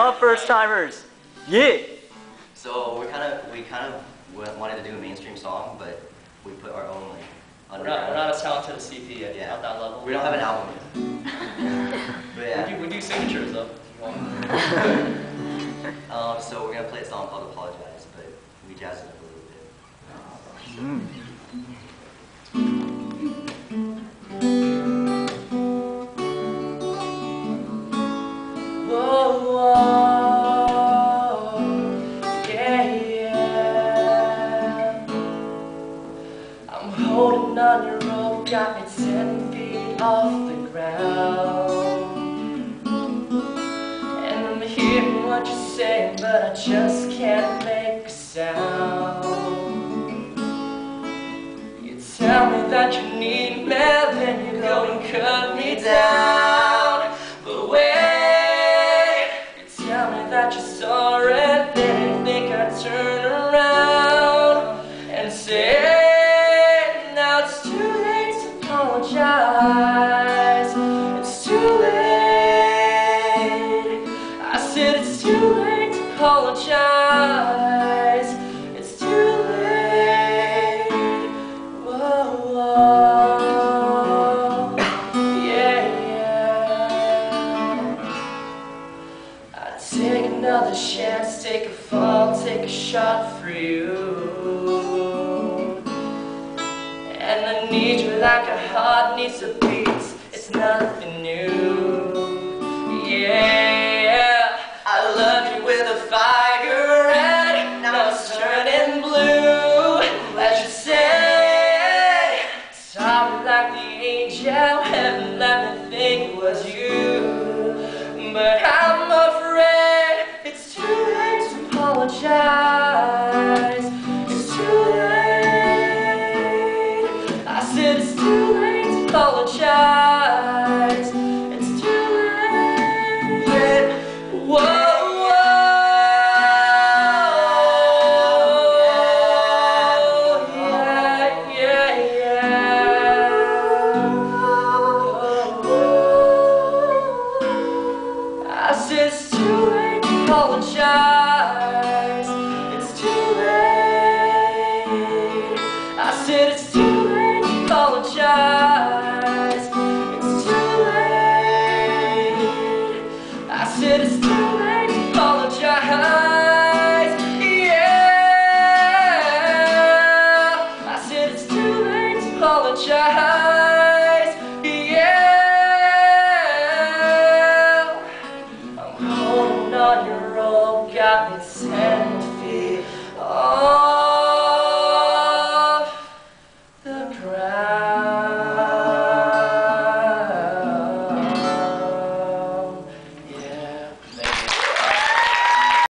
love first-timers. Yeah. So we kind of wanted to do a mainstream song, but we put our own like. We're not as talented as CP yet. Yeah. Not that level. We don't have an album yet. But yeah. We do signatures though. So we're gonna play a song called "Apologize," but we jazz it up a little bit. So. I'm holding on your rope, got me 10 feet off the ground. And I'm hearing what you're saying, but I just can't make a sound. You tell me that you need me, then you go and cut me down. But wait, you tell me that you're sorry, then you think I turn around and say, it's too late to apologize. It's too late. I said it's too late to apologize. It's too late. Whoa, whoa. Yeah, yeah. I'd take another chance, take a fall, take a shot for you. And I need you like a heart needs a beat. It's nothing new. Yeah, I loved you with a fire red. Now it's turning blue. As you said, sorry like the angel heaven let me think it was you. But I'm afraid it's too late to apologize. It's too late. It's too late to apologize. It's too late. Whoa, whoa. Yeah, yeah, yeah. Whoa, whoa. I said it's too late to apologize. It's too late. I said it's too late. Apologize. It's too late. I said it's too late to apologize. Yeah, I said it's too late to apologize.